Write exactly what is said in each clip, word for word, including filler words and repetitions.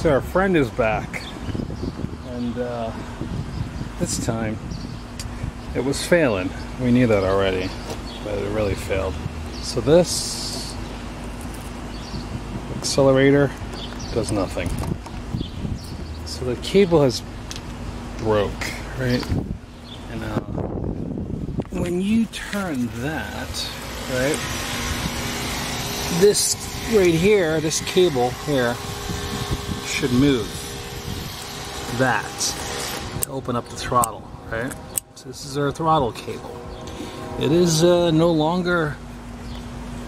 So our friend is back, and uh, this time it was failing. We knew that already, but it really failed. So this accelerator does nothing. So the cable has broke, right? And uh, when you turn that, right, this right here, this cable here, should move that to open up the throttle, right? So this is our throttle cable. It is uh, no longer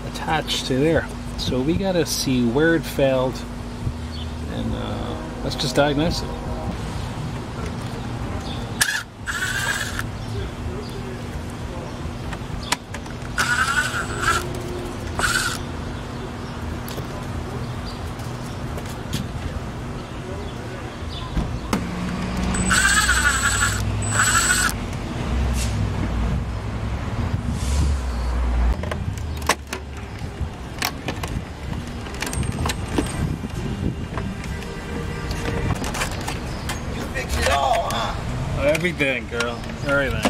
attached to there. So we gotta see where it failed, and uh, let's just diagnose it. Everything, girl. Everything.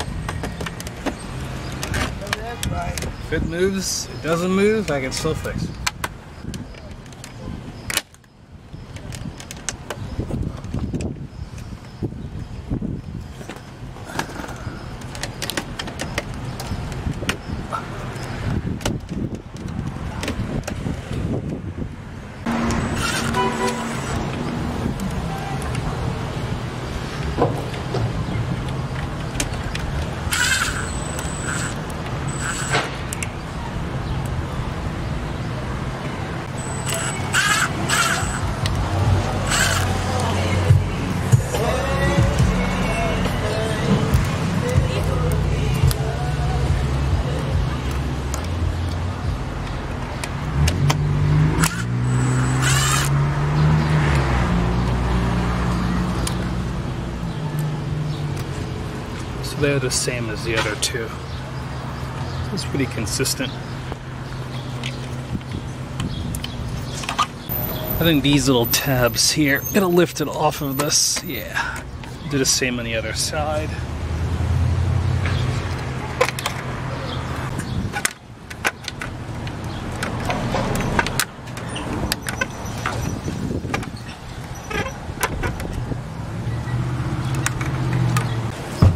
That's right. If it moves, it doesn't move, I can still fix it. They're the same as the other two. It's pretty consistent. I think these little tabs here, I'm gonna lift it off of this. Yeah, do the same on the other side.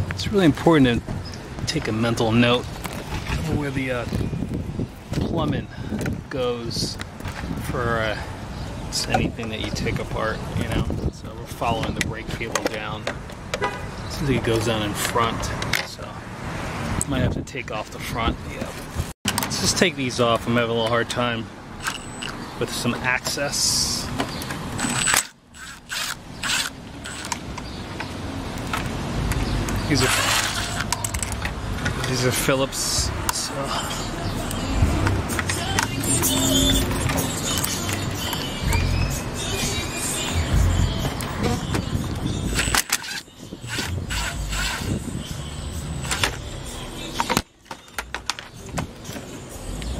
It's really important to take a mental note of where the uh, plumbing goes for uh, anything that you take apart, you know. So we're following the brake cable down. It seems like it goes down in front, so might have to take off the front. Yeah. Let's just take these off. I'm having a little hard time with some access. These are, these are Phillips, so.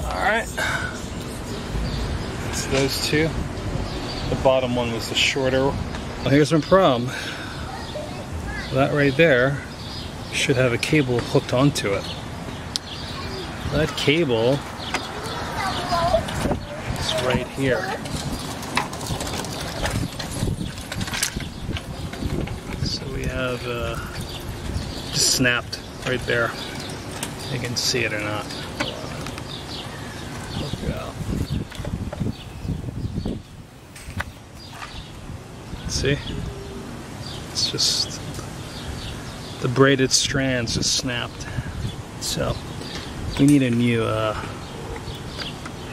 Alright, so those two. The bottom one was the shorter. Well, here's my problem. That right there should have a cable hooked onto it. That cable is right here. So we have uh, just snapped right there. You can see it or not. Look out. See? It's just the braided strands just snapped, so we need a new uh,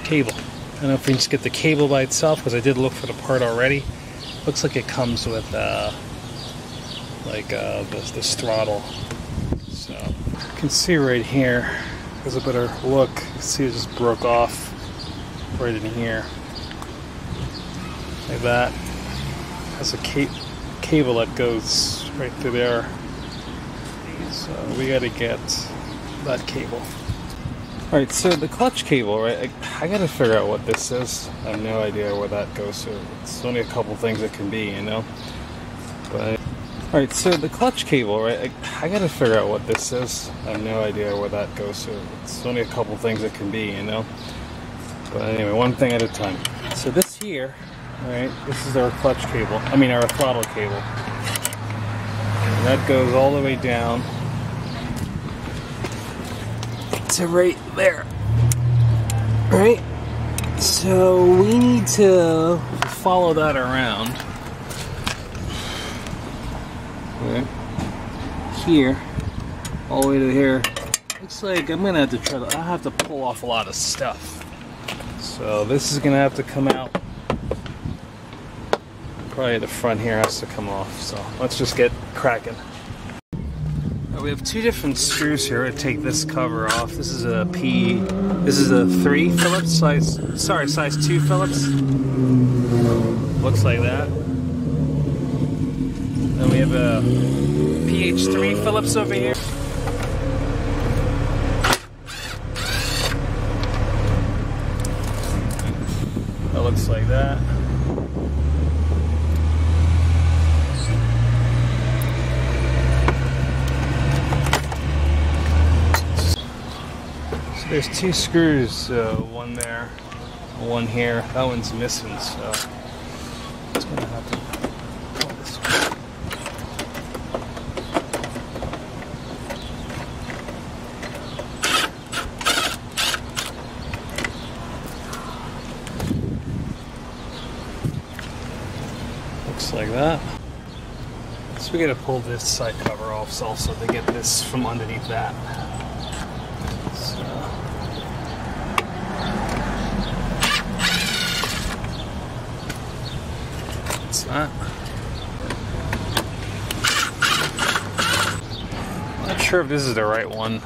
cable. I don't know if we can just get the cable by itself, because I did look for the part already. Looks like it comes with uh, like uh, this, this throttle. So you can see right here, there's a better look. You can see it just broke off right in here, like that. Has a ca cable that goes right through there. So we gotta get that cable. Alright, so the clutch cable, right, I, I gotta figure out what this is. I have no idea where that goes to. It's only a couple things it can be, you know? But Alright, so the clutch cable, right, I, I gotta figure out what this is. I have no idea where that goes to. It's only a couple things it can be, you know? But anyway, one thing at a time. So this here, right, this is our clutch cable. I mean, our throttle cable. And that goes all the way down to right there. Right? So we need to follow that around. Okay. Here. All the way to here. Looks like I'm gonna have to try to, I'll have to pull off a lot of stuff. So this is gonna have to come out. Probably the front here has to come off. So let's just get cracking. We have two different screws here to take this cover off. This is a P, this is a three Phillips size, sorry, size two Phillips. Looks like that. Then we have a P H three Phillips over here. That looks like that. There's two screws, uh, one there, one here. That one's missing, so it's gonna have to pull this one. Looks like that. So we gotta pull this side cover off also to get this from underneath that. So. That. I'm not sure if this is the right one.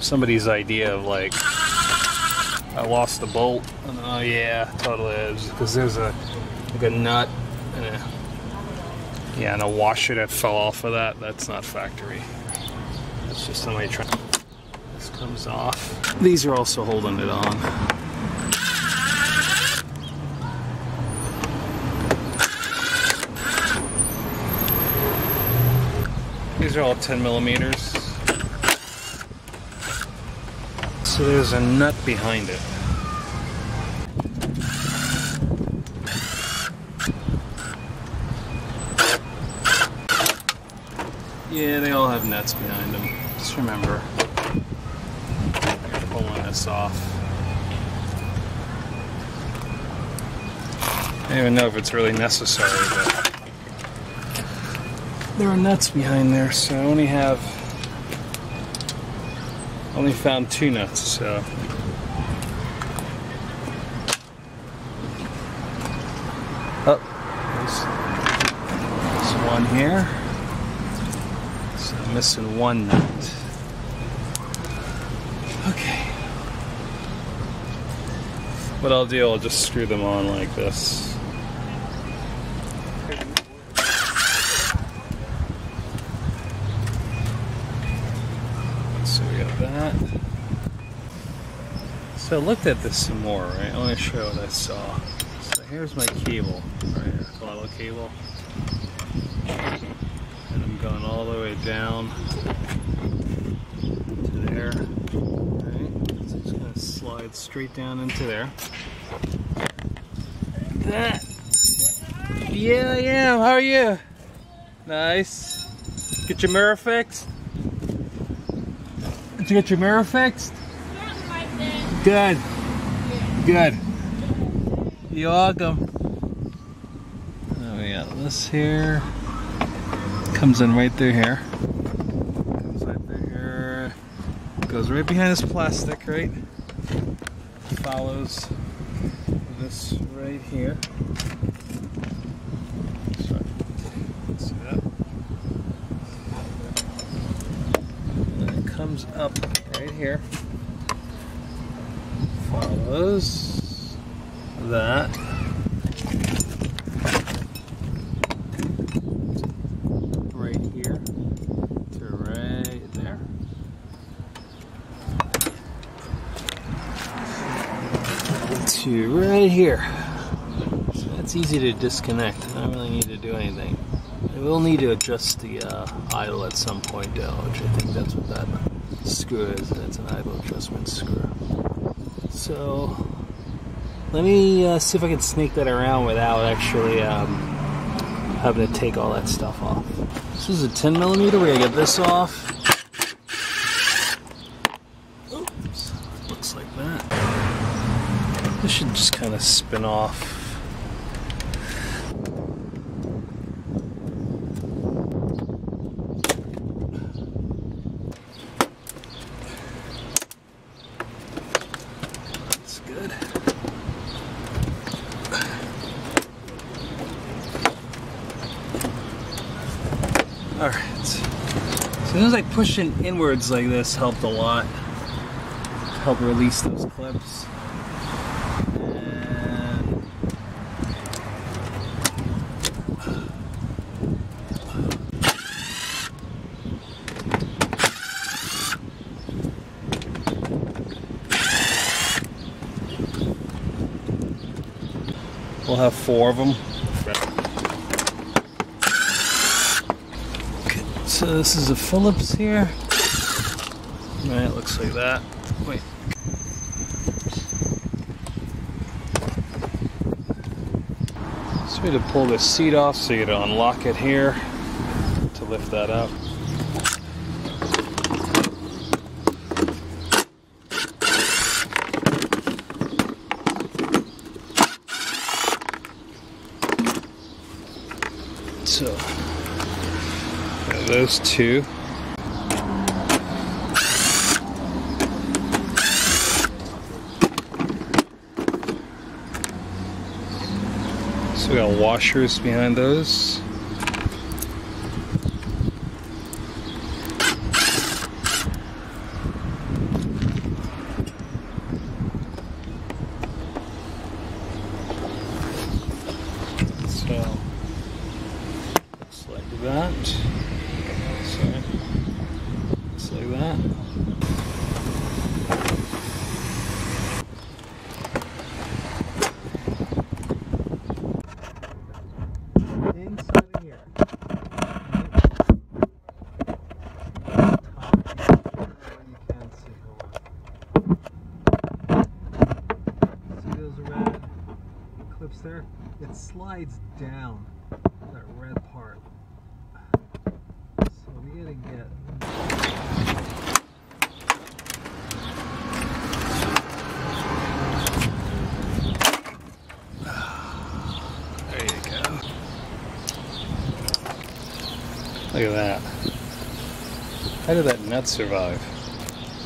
Somebody's idea of like, I lost the bolt. Oh yeah, totally is, because there's a like a nut and a, yeah, and a washer that fell off of that. That's not factory. That's just somebody trying. This comes off. These are also holding it on. These are all ten millimeters. So there's a nut behind it. Yeah, they all have nuts behind them. Just remember, you're pulling this off. I don't even know if it's really necessary, but there are nuts behind there, so I only have, only found two nuts, so. Oh, there's, there's one here. So I'm missing one nut. Okay. What I'll do, I'll just screw them on like this. So I looked at this some more, right? I want to show what I saw. So here's my cable, right? Throttle cable. And I'm going all the way down to there. Right? It's just going to slide straight down into there. That. Yeah, I am. How are you? Nice. Get your mirror fixed? Did you get your mirror fixed? Good. Good. You're welcome. Oh, we got this here. Comes in right through here. Comes right through here. Goes right behind this plastic, right? Follows this right here. Sorry. Let's see that. And then it comes up right here. Follows that. Right here to right there. to right here. So that's easy to disconnect. I don't really need to do anything. I will need to adjust the uh, idle at some point down, which I think that's what that screw is. It's an idle adjustment screw. So let me uh, see if I can snake that around without actually um, having to take all that stuff off. This is a ten millimeter. We're going to get this off. Oops, looks like that. This should just kind of spin off. Alright, so as soon as I push it inwards like this, helped a lot. Helped release those clips. And we'll have four of them. So this is a Phillips here. Right, it looks like that. Wait. So we had to pull this seat off, so you had to unlock it here to lift that up. So those two. So we got washers behind those. So looks like that. Sorry. Just like that. Inside of here. See those red clips there? It slides down, that red part. We gotta get. There you go. Look at that. How did that nut survive?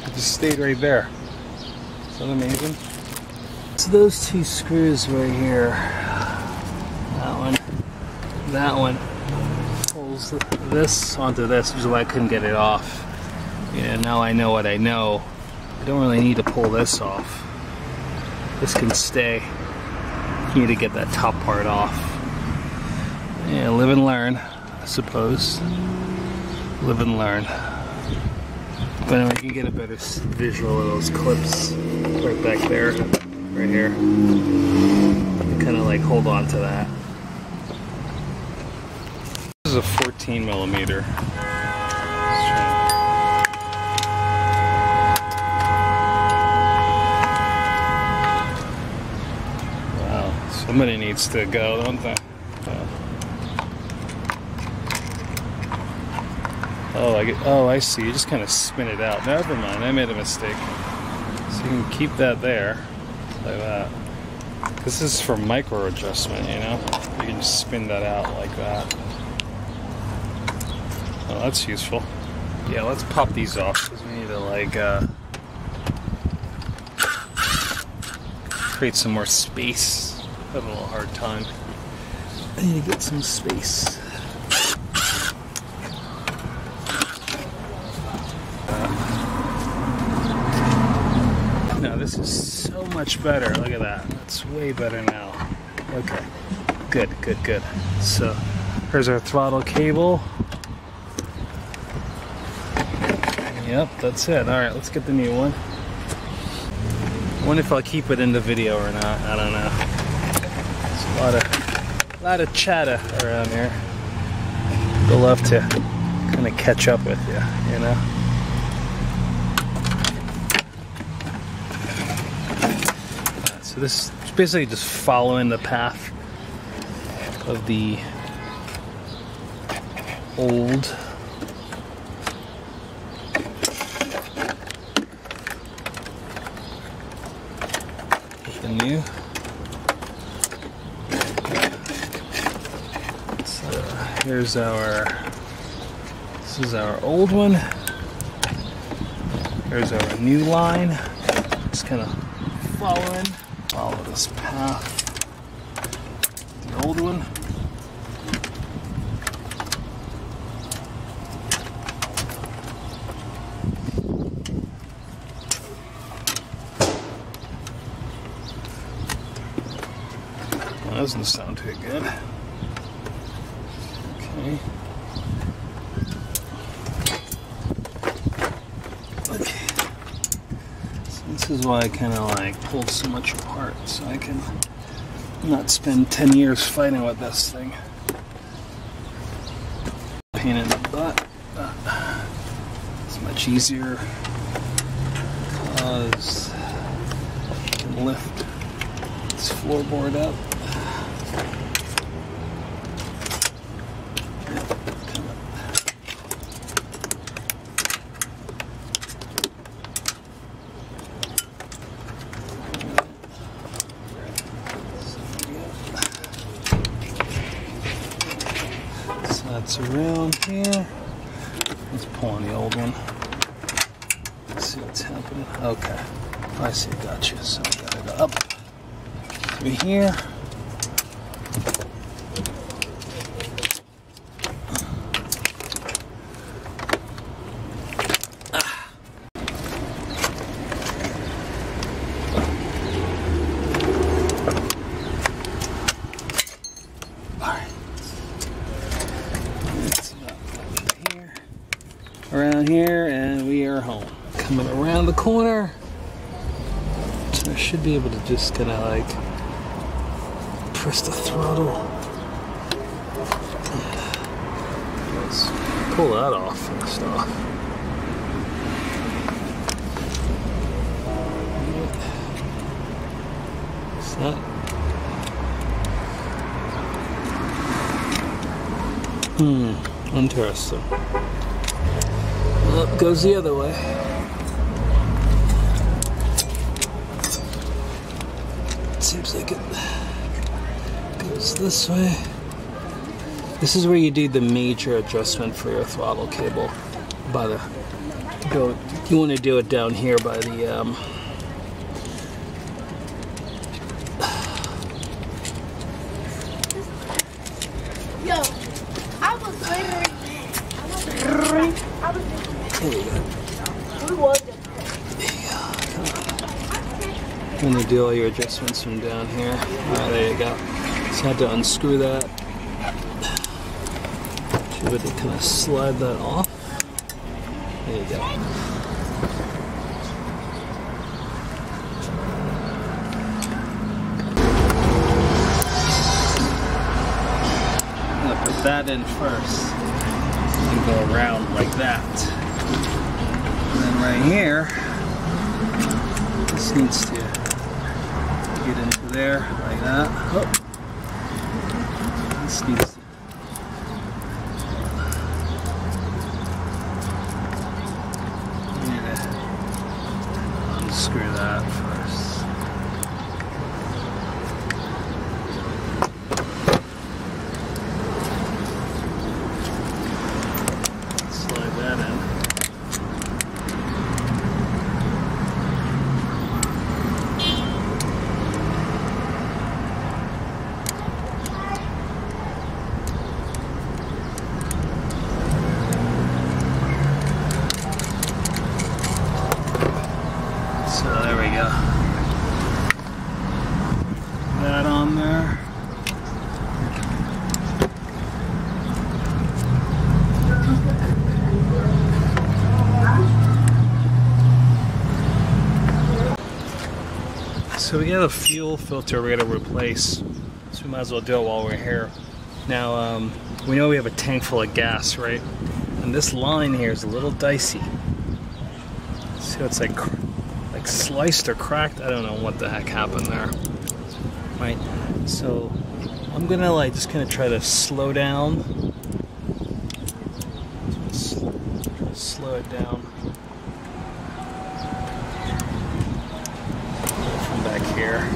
It just stayed right there. Is that amazing? So those two screws right here. That one. That one. This onto this, which is why I couldn't get it off. Yeah, now I know what I know. I don't really need to pull this off. This can stay. You need to get that top part off. Yeah, live and learn, I suppose. Live and learn. But anyway, you can get a better visual of those clips right back there, right here. Kind of like hold on to that. This is a fourteen millimeter. Wow, somebody needs to go, don't they? Oh, I get, oh, I see. You just kind of spin it out. Never mind, I made a mistake. So you can keep that there, like that. This is for micro adjustment, you know. You can just spin that out like that. Oh, that's useful. Yeah, let's pop these off because we need to like uh, create some more space. Having a little hard time. I need to get some space. Uh, no, this is so much better. Look at that. That's way better now. Okay. Good, good, good. So here's our throttle cable. Yep, that's it. Alright, let's get the new one. Wonder if I'll keep it in the video or not. I don't know. There's a lot of, a lot of chatter around here. They'll love to kind of catch up with you, you know. So this is basically just following the path of the old new. So here's our, this is our old one. Here's our new line. Just kind of following, follow this path. The old one. Doesn't sound too good. Okay. Okay. So this is why I kind of like pulled so much apart, so I can not spend ten years fighting with this thing. Pain in the butt. Uh, it's much easier because I can lift this floorboard up. Around here. Let's pull on the old one. Let's see what's happening. Okay. I see, gotcha. So we got it up through here. Around here, and we are home. Coming around the corner, so I should be able to just kind of like press the throttle. Let's pull that off first off. It's not. Hmm, interesting. Up goes the other way. Seems like it goes this way. This is where you do the major adjustment for your throttle cable. By the go, you want to do it down here by the um, I'm going to do all your adjustments from down here. Right, there you go. Just had to unscrew that. Should be able to kind of slide that off. There you go. I'm going to put that in first. And go around like that. And then right here, this needs to get into there like that. Oh. This needs to. I need to unscrew that first. Slide that in. So we got a fuel filter we got to replace, so we might as well do it while we're here. Now, um, we know we have a tank full of gas, right? And this line here is a little dicey. See how it's like, like sliced or cracked? I don't know what the heck happened there, right? So I'm gonna like just kind of try to slow down, slow it down from back here.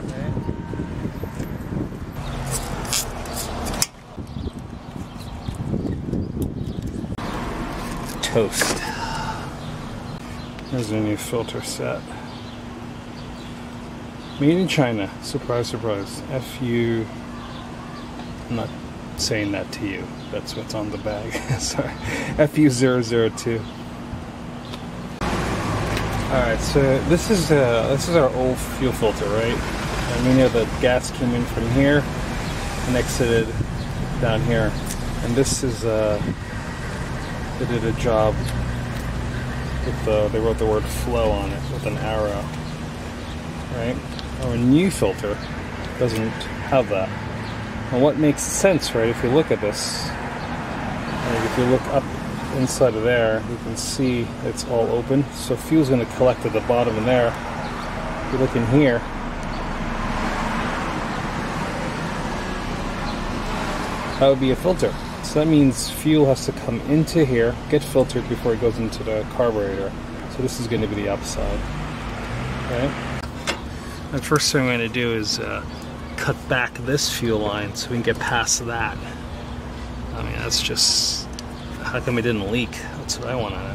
Okay. Toast. There's a new filter set. Made in China. Surprise, surprise. F you. I'm not saying that to you. That's what's on the bag. Sorry. F U zero zero two. Alright, so this is uh, this is our old fuel filter, right? And we know that gas came in from here and exited down here. And this is, uh, they did a job with the, they wrote the word flow on it with an arrow, right? Our new filter doesn't have that. And what makes sense, right? If you look at this, like if you look up inside of there, you can see it's all open. So fuel's going to collect at the bottom in there. If you look in here, that would be a filter. So that means fuel has to come into here, get filtered before it goes into the carburetor. So this is going to be the upside. Okay. The first thing I'm going to do is uh, cut back this fuel line so we can get past that. I mean, that's just... How come it didn't leak? That's what I want to know.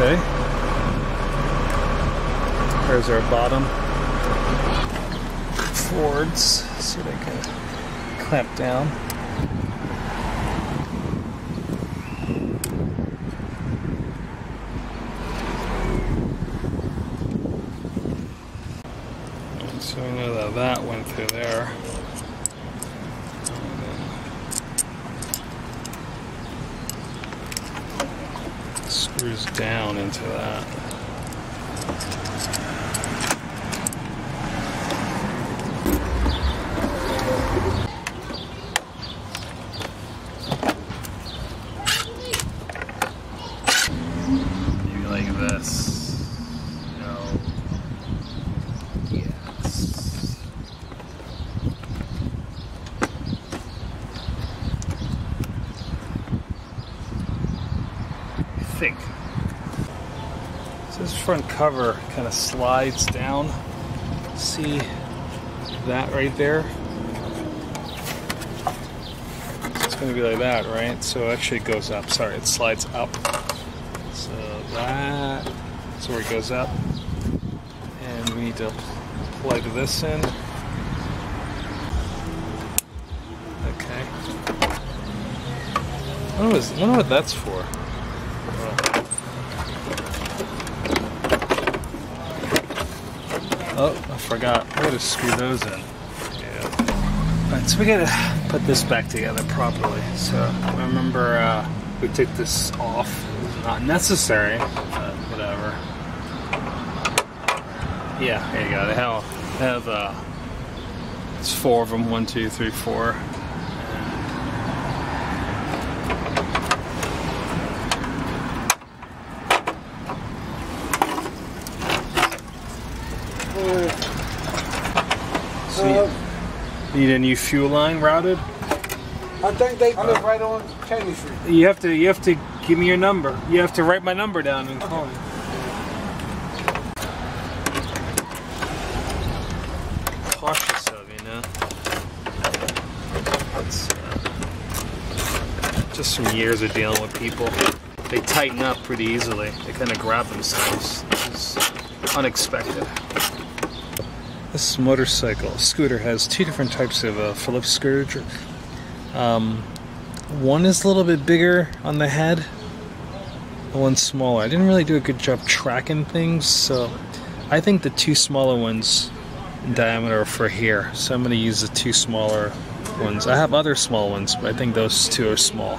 Okay. There's our bottom forwards, so they can clamp down. And so we know that that went through there. And then screws down into that. Think. So this front cover kind of slides down. See that right there? So it's going to be like that, right? So actually it goes up. Sorry, it slides up. So that, that's where it goes up. And we need to plug this in. Okay. I don't know, I don't know what that's for. Oh, I forgot. I gotta screw those in. Yeah. Alright, so we gotta put this back together properly. So, I remember uh, we took this off. It was not necessary, but whatever. Yeah, there you go. They have, they have uh, it's four of them. One, two, three, four. Need a new fuel line routed? I think they live uh, right on Candy Street. You have to, you have to give me your number. You have to write my number down and call me. Cautious of you, know. That's uh, just from years of dealing with people. They tighten up pretty easily. They kind of grab themselves. This is unexpected. This motorcycle scooter has two different types of uh, Phillips screws. Um, one is a little bit bigger on the head, the one smaller. I didn't really do a good job tracking things, so I think the two smaller ones in diameter are for here. So I'm going to use the two smaller ones. I have other small ones, but I think those two are small.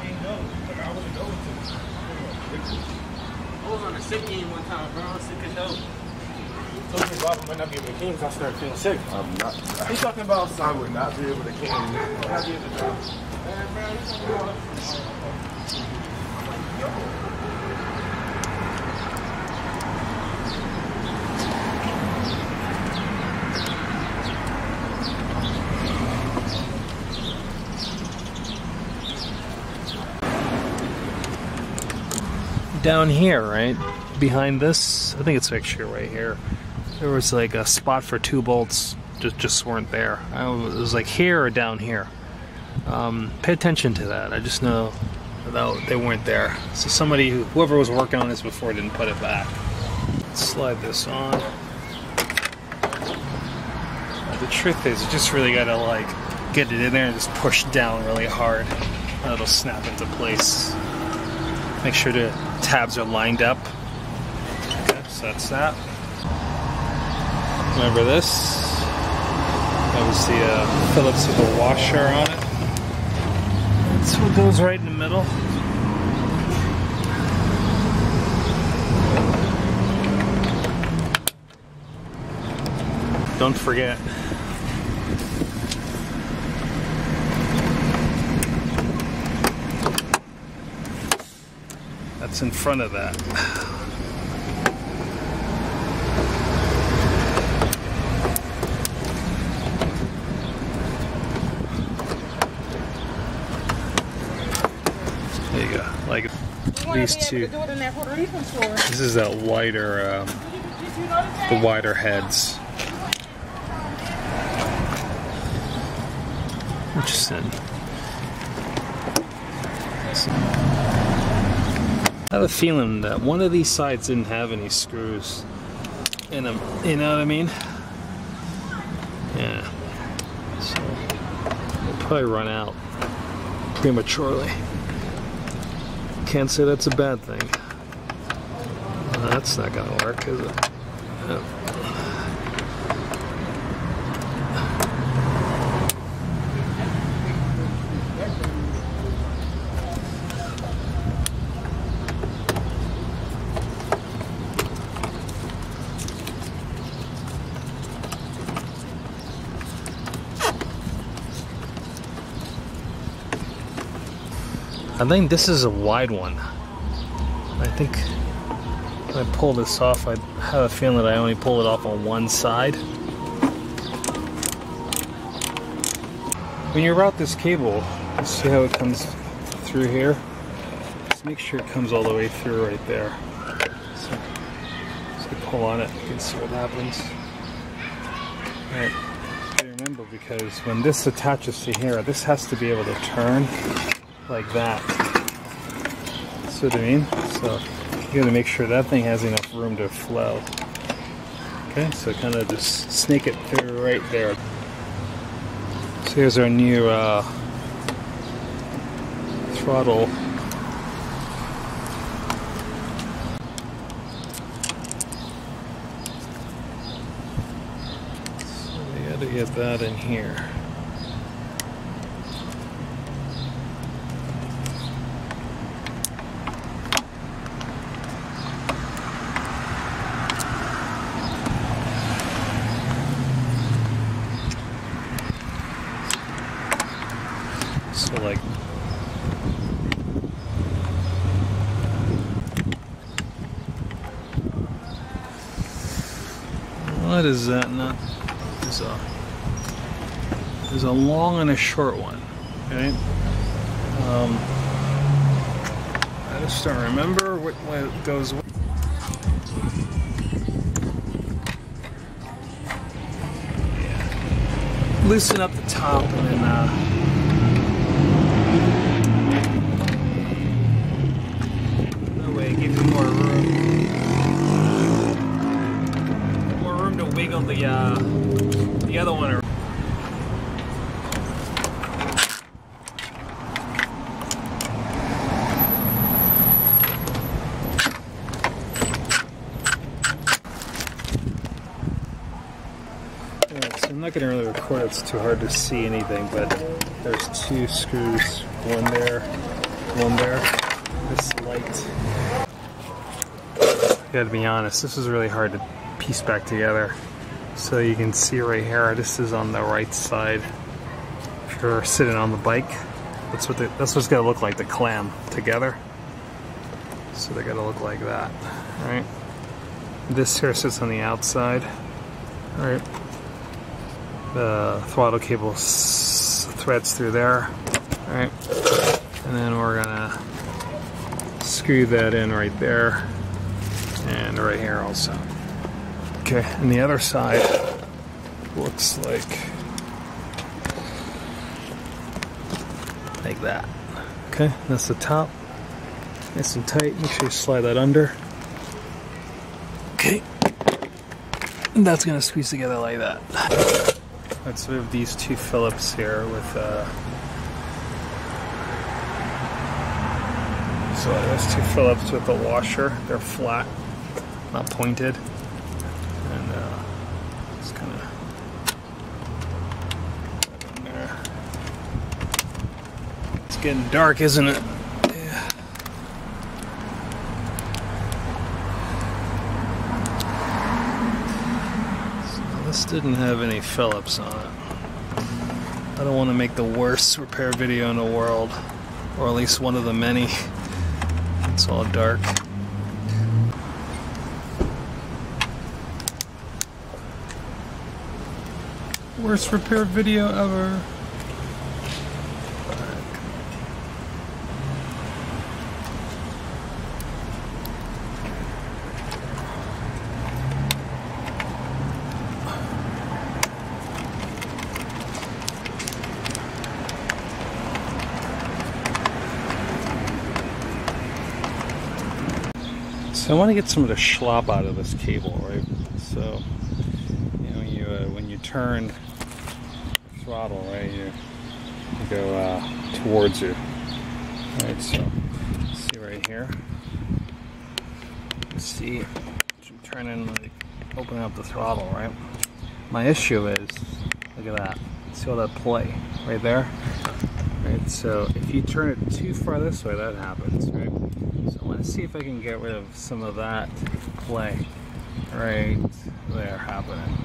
I might not be able to game because I started feeling sick. I'm not. He's talking about I would not be able to game. I would not be able to game. Down here, right? Behind this? I think it's actually right here. There was like a spot for two bolts, just just weren't there. I was, it was like here or down here. Um, pay attention to that. I just know that they weren't there. So somebody, whoever was working on this before, didn't put it back. Let's slide this on. The truth is, you just really gotta like get it in there and just push down really hard, and it'll snap into place. Make sure the tabs are lined up. Okay, so that's that. Remember this? That was the uh, Phillips with a washer on it. That's what goes right in the middle. Don't forget. That's in front of that. These two. This is that wider, um, the wider heads. Interesting. I have a feeling that one of these sides didn't have any screws in them. You know what I mean? Yeah. So they'll probably run out prematurely. Can't say that's a bad thing. Well, that's not gonna work, is it? No. I think this is a wide one. I think when I pull this off, I have a feeling that I only pull it off on one side. When you route this cable, let's see how it comes through here. Just make sure it comes all the way through right there. So, so you pull on it, you can see what happens. Alright, remember, because when this attaches to here, this has to be able to turn like that. That's what I mean. So you gotta make sure that thing has enough room to flow. Okay, so kind of just snake it through right there. So here's our new uh, throttle. So we gotta get that in here. What is that nut? There's a, there's a long and a short one, right? Um, I just don't remember what, what it goes with. Yeah. Loosen up the top and then uh, the uh, the other one around. I'm not going to really record it, it's too hard to see anything, but there's two screws, one there, one there. This light, I gotta be honest, this is really hard to piece back together. So you can see right here, this is on the right side. If you're sitting on the bike, that's what the, that's what's gonna look like, the clam together. So they gotta look like that, right? This here sits on the outside, right? The throttle cable s threads through there, right? And then we're gonna screw that in right there and right here also. Okay, and the other side looks like like that. Okay, that's the top. Nice and tight. Make sure you slide that under. Okay. And that's gonna squeeze together like that. Alright, so we have these two Phillips here with uh so there's two Phillips with a washer. They're flat, not pointed. And uh it's kinda in there. It's getting dark, isn't it? This didn't have any Phillips on it. I don't want to make the worst repair video in the world, or at least one of the many. It's all dark. Worst repair video ever. I want to get some of the schlop out of this cable, right? So, you know, you, uh, when you turn the throttle, right, you, you go uh, towards you. All right, so, see right here. Let's see, I'm trying to like, open up the throttle, right? My issue is, look at that. See all that play right there? All right, so if you turn it too far this way, that happens, right? So I want to see if I can get rid of some of that play right there happening.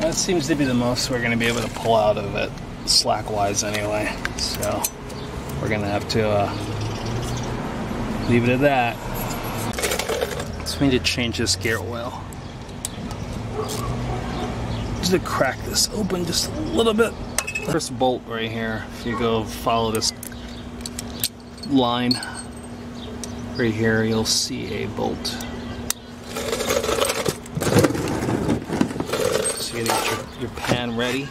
That seems to be the most we're going to be able to pull out of it, slack-wise anyway. So we're going to have to uh, leave it at that. So we need to change this gear oil. Just to crack this open just a little bit. First bolt right here, if you go follow this line right here, you'll see a bolt. So you get your, your pan ready.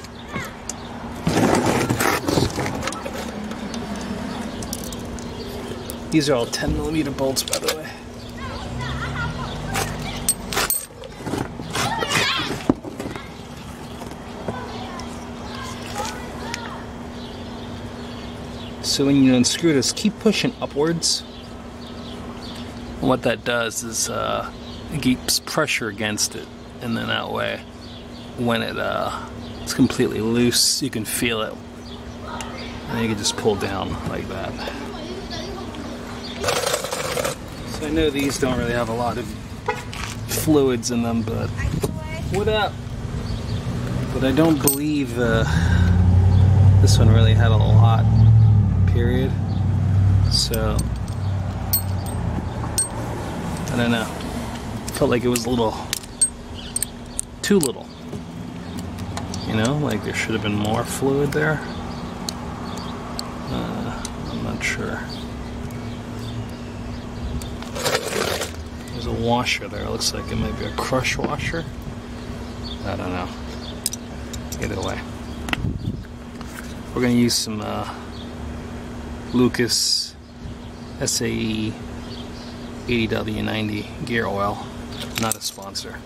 These are all ten millimeter bolts, by the way. So when you unscrew this, keep pushing upwards. And what that does is uh, it keeps pressure against it, and then that way, when it uh, it's completely loose, you can feel it, and you can just pull down like that. So I know these don't really have a lot of fluids in them, but what up? But I don't believe uh, this one really had a lot. Period. So I don't know. Felt like it was a little too little. You know, like there should have been more fluid there. Uh, I'm not sure. There's a washer there. It looks like it might be a crush washer. I don't know. Either way, we're gonna use some. Uh, Lucas S A E eighty W ninety gear oil, not a sponsor.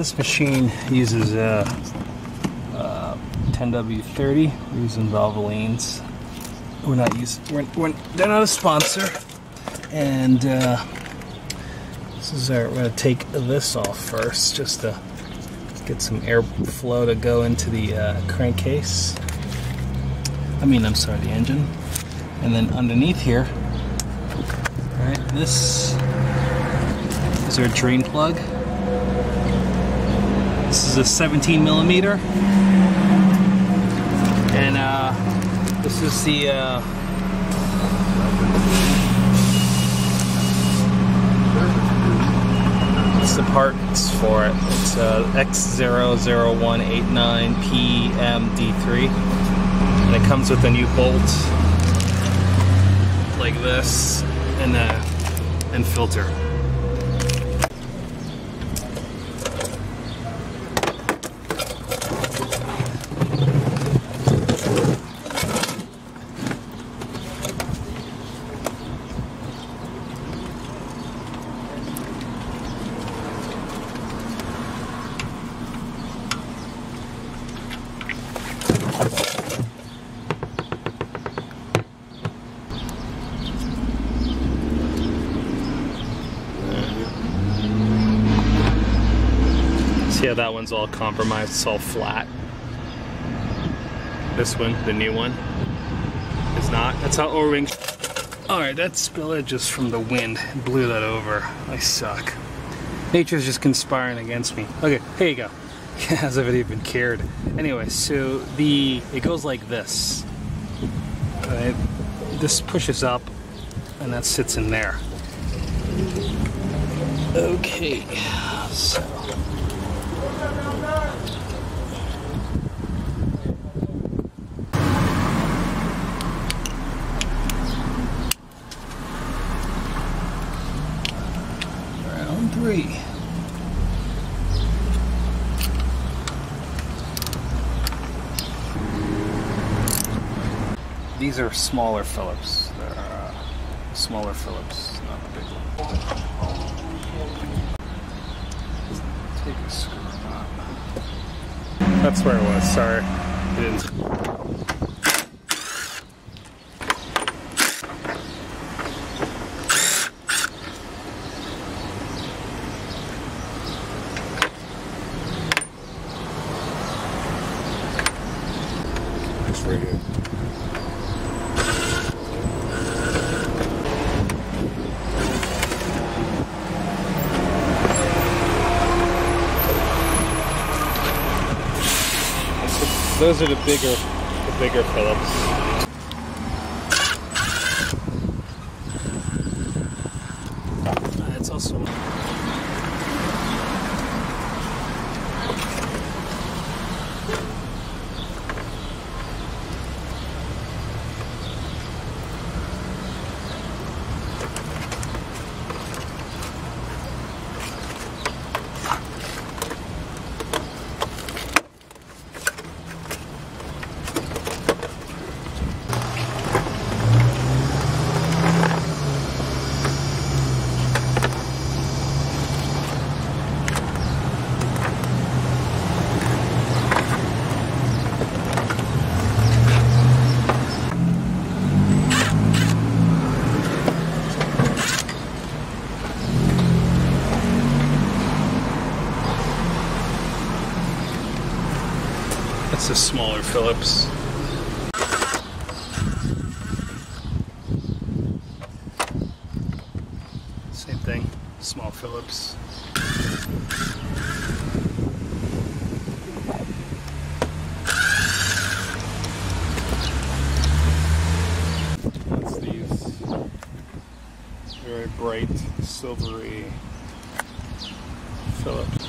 this machine uses a, a ten W thirty. We're using Valvolines. We're not using. We're, we're, they're not a sponsor. And uh, this is our. We're gonna take this off first, just to get some airflow to go into the uh, crankcase. I mean, I'm sorry, the engine. And then underneath here, all right, this is our drain plug. This is a seventeen millimeter, and uh, this is the uh, it's the parts for it. It's uh, X zero zero one eight nine P M D three, and it comes with a new bolt like this, and uh, and filter. Yeah, that one's all compromised, it's all flat. This one, the new one, is not. That's how O-ring. Alright, that spillage just from the wind. It blew that over. I suck. Nature's just conspiring against me. Okay, here you go. As if it even cared. Anyway, so the it goes like this. Alright. This pushes up and that sits in there. Okay, so round three. These are smaller Phillips. They're uh, smaller Phillips, not a big one. Take a screw. That's where it was, sorry. It didn't. It's right here. Those are the bigger, the bigger Phillips. That's also. It's a smaller Phillips. Same thing, small Phillips. That's these very bright, silvery Phillips.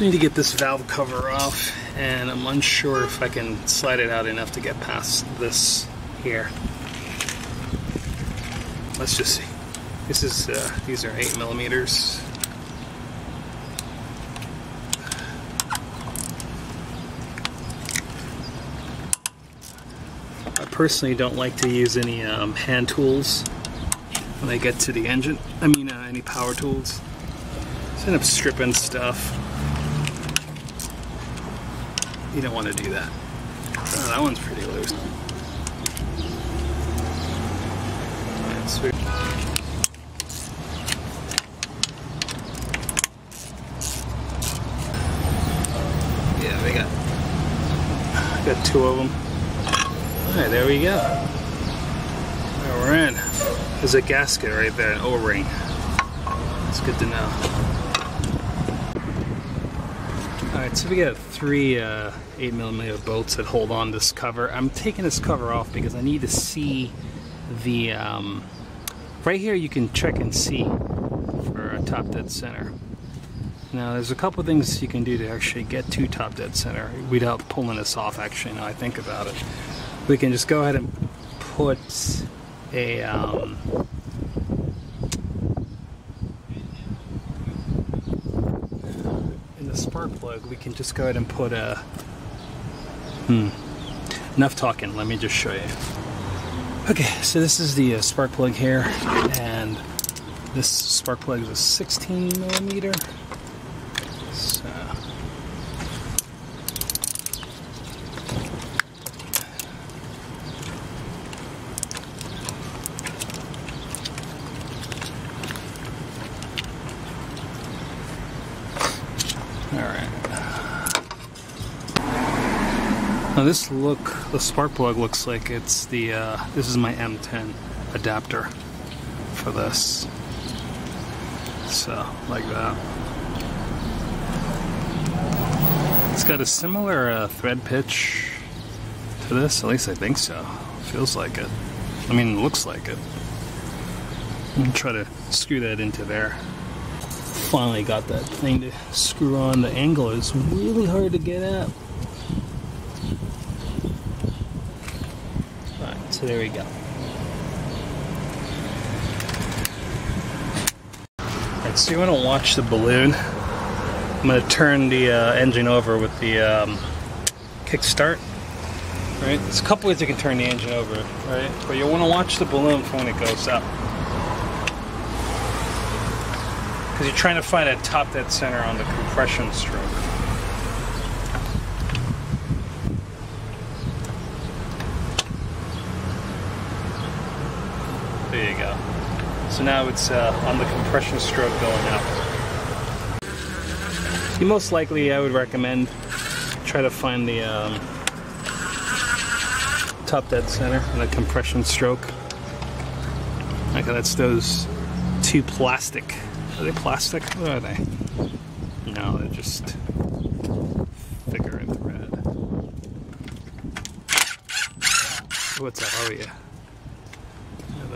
I need to get this valve cover off, and I'm unsure if I can slide it out enough to get past this here. Let's just see. This is uh, these are eight millimeters. I personally don't like to use any um, hand tools when I get to the engine. I mean, uh, any power tools. Just end up stripping stuff. You don't want to do that. Oh, that one's pretty loose. Alright, sweet. Yeah, we got, got two of them. Alright, there we go. Alright, we're in. There's a gasket right there, an O-ring. It's good to know. Alright, so we got three uh, eight millimeter bolts that hold on this cover. I'm taking this cover off because I need to see the... Um, right here you can check and see for top dead center. Now there's a couple things you can do to actually get to top dead center without pulling this off, actually, now I think about it. We can just go ahead and put a, um, in the spark plug, we can just go ahead and put a, hmm, enough talking, let me just show you. Okay, so this is the uh, spark plug here, and this spark plug is a sixteen millimeter. So. Now this look, the spark plug looks like it's the, uh, this is my M ten adapter for this, so like that. It's got a similar uh, thread pitch to this, at least I think so, feels like it, I mean it looks like it. I'm gonna try to screw that into there. Finally got that thing to screw on, the angle is really hard to get at. So there we go. Alright, so you want to watch the balloon. I'm going to turn the uh, engine over with the um, kick start. Right? There's a couple ways you can turn the engine over, right? But you want to watch the balloon for when it goes up. Because you're trying to find a top dead center on the compression stroke. There you go. So now it's uh, on the compression stroke going up. You most likely, I would recommend, try to find the um, top dead center and the compression stroke. Okay, that's those two plastic. Are they plastic? What are they? No, they're just thicker and thread. What's that? Oh yeah.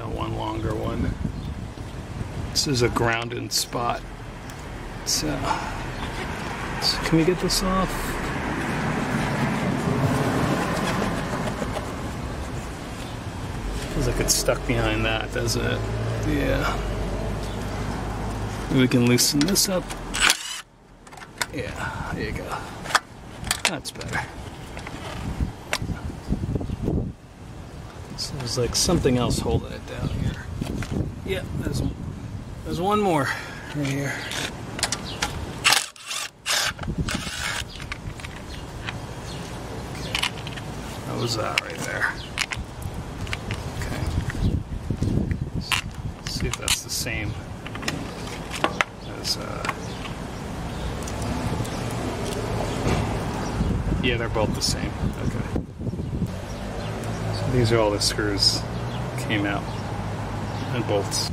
One longer one. This is a grounding spot. So, so can we get this off? Feels like it's stuck behind that, doesn't it? Yeah. We can loosen this up. Yeah, there you go. That's better. So there's like something else holding it down here. Yeah, there's, there's one more right here. Okay. That was that right there. Okay. Let's see if that's the same as, uh... yeah, they're both the same. Okay. These are all the screws came out and bolts.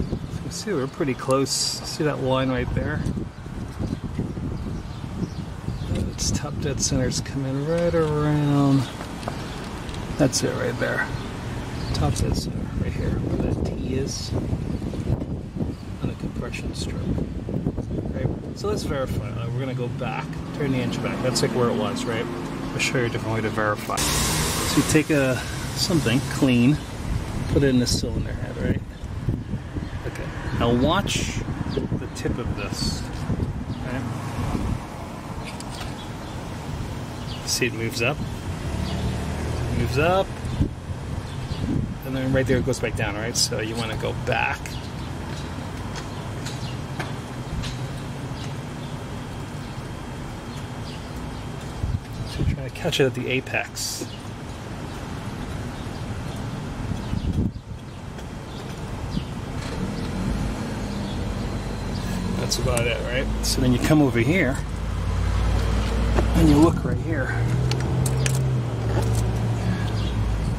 See, we're pretty close. See that line right there? Its top dead center's coming right around. That's it right there. Top dead center right here, where that T is on a compression stroke. Right. So let's verify. Now we're gonna go back, turn the inch back. That's like where it was, right? I'll show you a different way to verify. So you take a something clean, put it in the cylinder head, right? Okay, now watch the tip of this, okay? See, it moves up, it moves up, and then right there it goes back down, all right? So you want to go back. So you're trying to catch it at the apex. That's about it, right? So then you come over here and you look right here.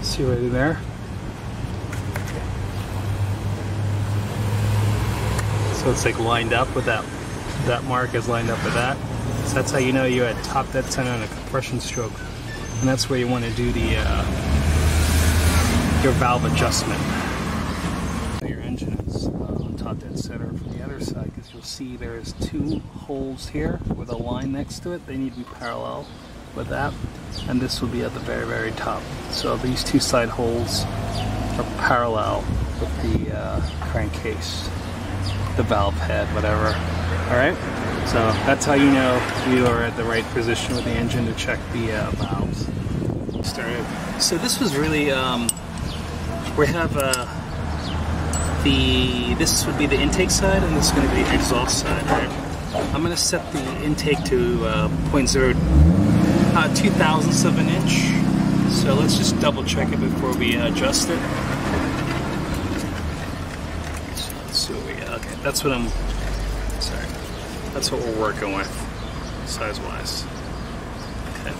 See right in there? So it's like lined up with that. That mark is lined up with that. So that's how you know you had top dead center on a compression stroke. And that's where you want to do the uh, your valve adjustment. Your engine is uh, on top dead center from the other side. You'll see there's two holes here with a line next to it. They need to be parallel with that, and this will be at the very very top. So these two side holes are parallel with the uh, crankcase, the valve head, whatever. Alright, so that's how you know you are at the right position with the engine to check the uh, valves. So this was really, um, we have a uh, The, this would be the intake side, and this is going to be the exhaust side. Right? I'm going to set the intake to uh, point zero, uh, two thousandths of an inch. So let's just double check it before we adjust it. So let's see what we got. Okay, that's what I'm. Sorry, that's what we're working with, size-wise. Okay,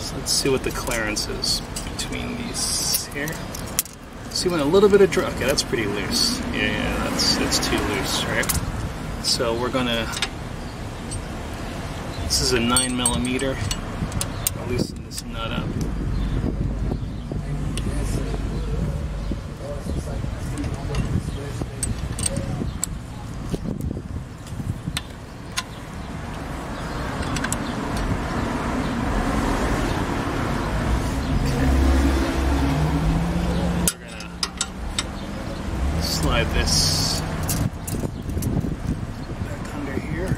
so let's see what the clearance is between these here. So you want a little bit of drag. Okay, that's pretty loose. Yeah, yeah, that's that's too loose, right? So we're gonna. This is a nine millimeter. I'll loosen this nut up. This back under here.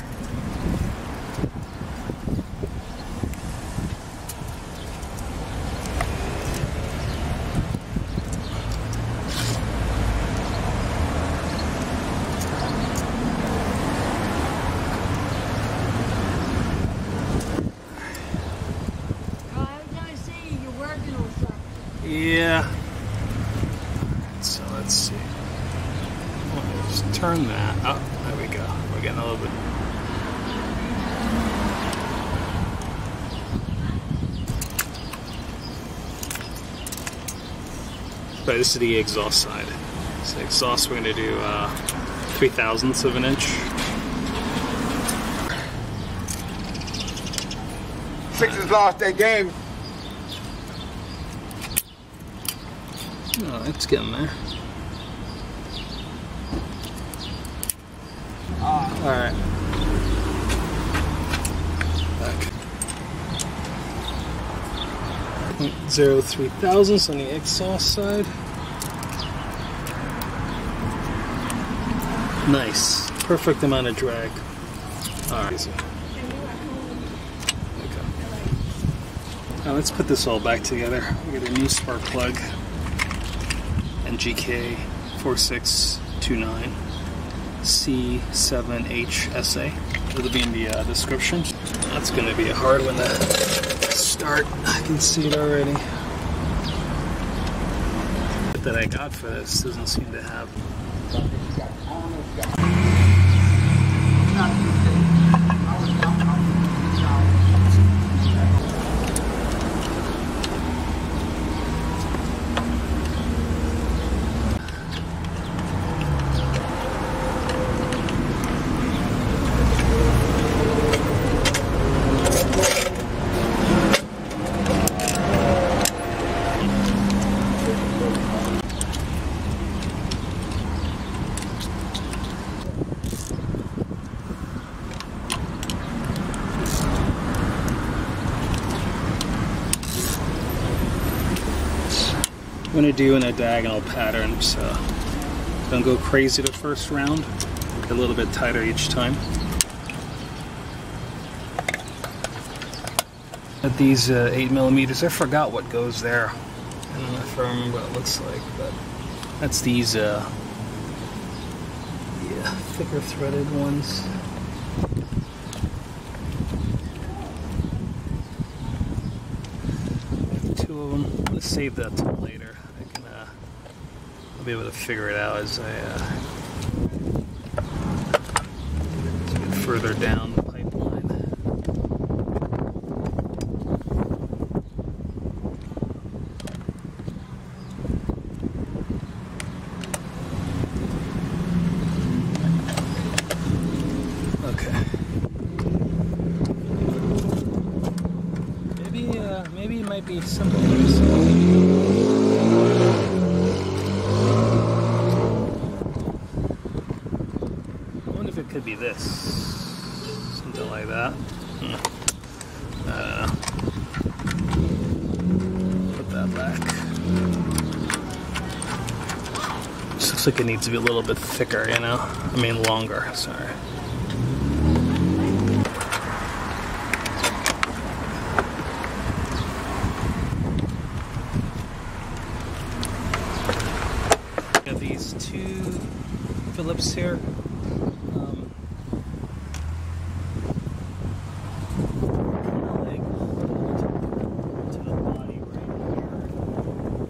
Oh, I was gonna say you're working on something. Yeah. So let's see. Just turn that up. There we go. We're getting a little bit. But this is the exhaust side. So the exhaust, we're going to do uh, three thousandths of an inch. Sixers lost that game. No, it's getting there. All right. Back. point zero three thousandths on the exhaust side. Nice, perfect amount of drag. All right. Okay. Now let's put this all back together. We get a new spark plug. N G K four six two nine C seven H S A. It'll be in the uh, description. That's going to be a hard one to start. I can see it already. The kit that I got for this doesn't seem to have. I'm going to do in a diagonal pattern, so don't go crazy the first round, get a little bit tighter each time. At these uh, eight millimeters, I forgot what goes there. I'm not firm what it looks like, but that's these uh, yeah, thicker threaded ones. Two of them. I'm gonna save that till later. I can uh, I'll be able to figure it out as I uh, get further down. Simple. I wonder if it could be this, something like that. Hmm. I don't know. Put that back. Just looks like it needs to be a little bit thicker, you know. I mean, longer. Sorry. Here. Um, like to, to the body right here.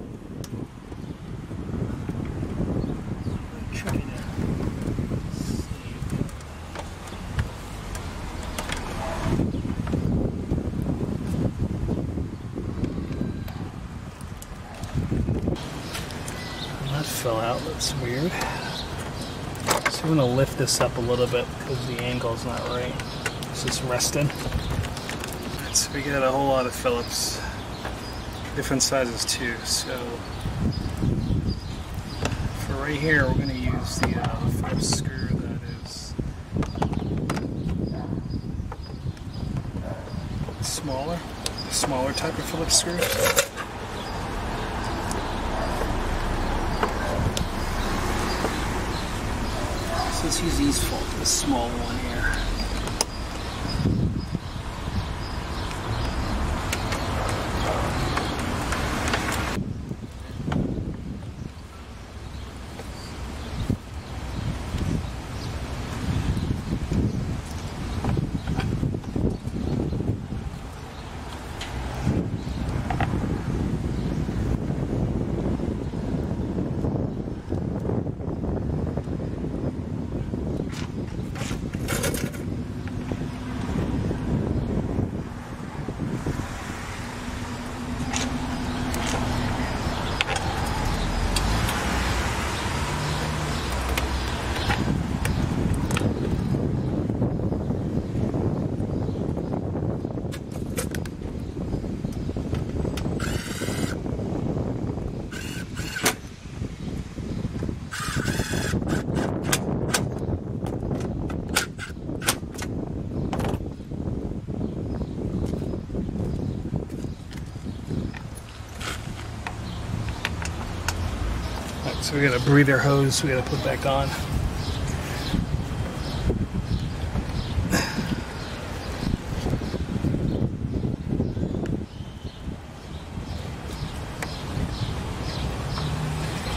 Try to see. That fell out, looks weird. So I'm going to lift this up a little bit because the angle's not right. It's just resting. So we got a whole lot of Phillips, different sizes too. So for right here, we're going to use the uh, Phillips screw that is smaller, a smaller type of Phillips screw. Let's use these fold, this small one here. So we got a breather hose we got to put back on.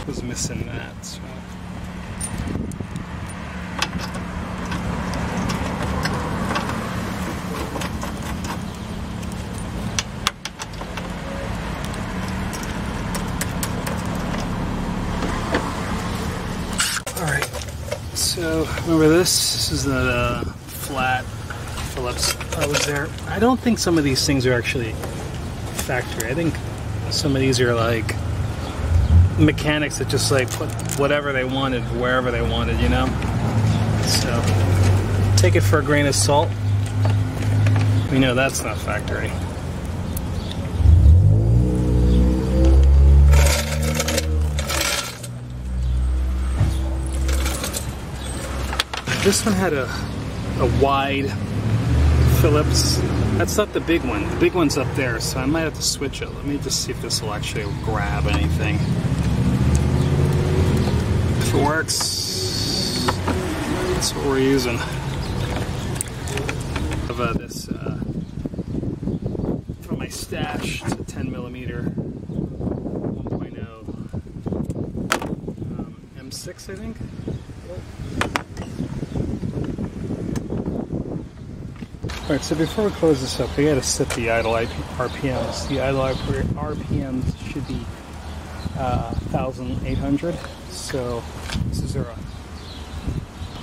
Was missing that, so. So remember this, this is the uh, flat Phillips that was there. I don't think some of these things are actually factory. I think some of these are like mechanics that just like put whatever they wanted, wherever they wanted, you know? So take it for a grain of salt. We know that's not factory. This one had a, a wide Phillips. That's not the big one. The big one's up there, so I might have to switch it. Let me just see if this will actually grab anything. If it works, that's what we're using. I have uh, this uh, from my stash. It's a ten millimeter. six, I think. Alright, so before we close this up, we gotta set the idle R P Ms. The idle R P Ms should be uh, one thousand eight hundred. So this is our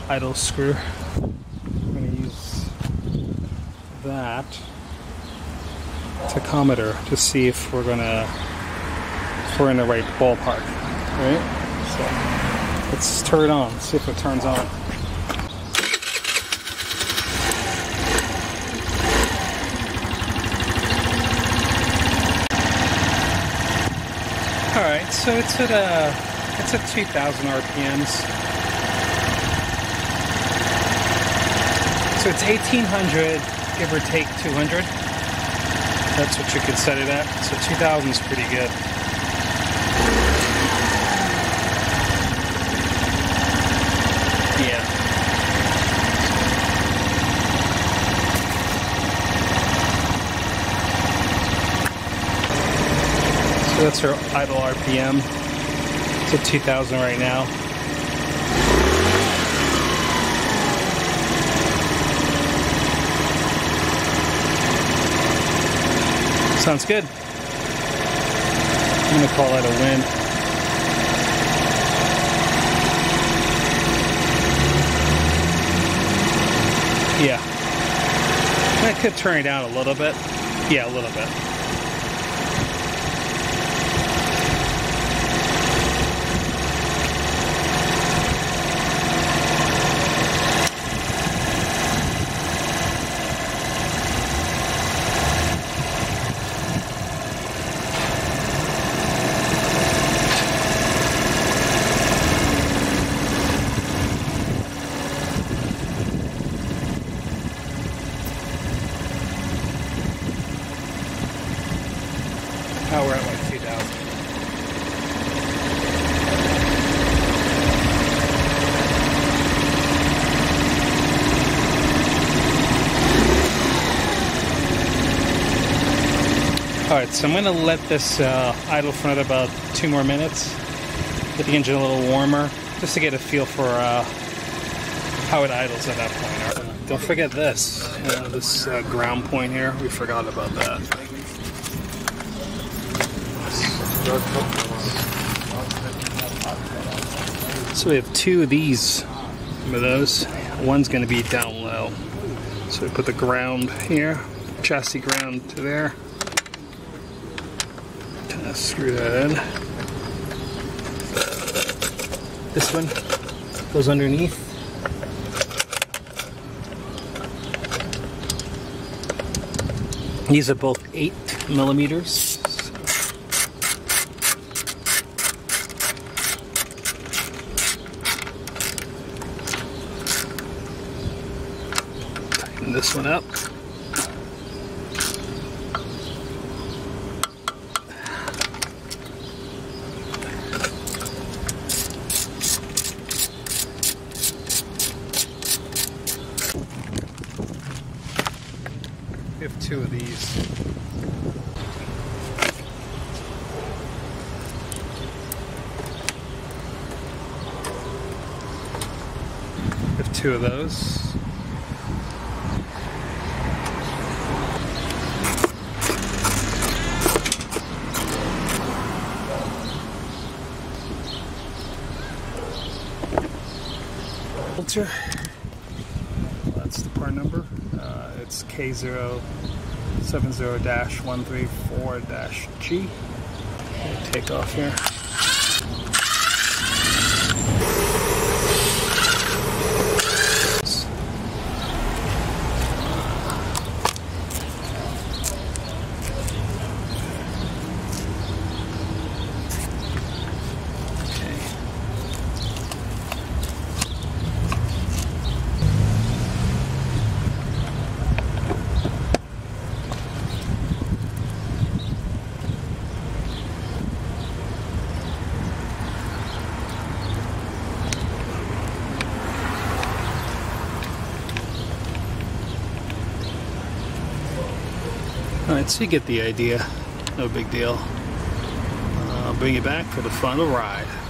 idle screw. I'm gonna use that tachometer to see if we're gonna if we're in the right ballpark. Right? So let's turn it on, see if it turns on. Alright, so it's at uh it's at two thousand R P Ms. So it's eighteen hundred, give or take two hundred. That's what you could set it at. So two thousand is pretty good. Yeah. So that's our idle R P M. It's at two thousand right now. Sounds good. I'm gonna call that a win. Yeah. I could turn it down a little bit. Yeah, a little bit. Now we're at like two thousand. Alright, so I'm going to let this uh, idle for another about two more minutes. Get the engine a little warmer, just to get a feel for uh, how it idles at that point. Right? Don't forget this, uh, this uh, ground point here, we forgot about that. So we have two of these, remember those? One's going to be down low. So we put the ground here, chassis ground to there. Kind of screw that in. This one goes underneath. These are both eight millimeters. This one up. We have two of these. We have two of those. Well, that's the part number. Uh, it's K zero seven zero dash one three four dash G. Take off here. Alright, so you get the idea, no big deal. Uh, bring it back for the final ride.